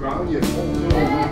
Claro, y el fondo.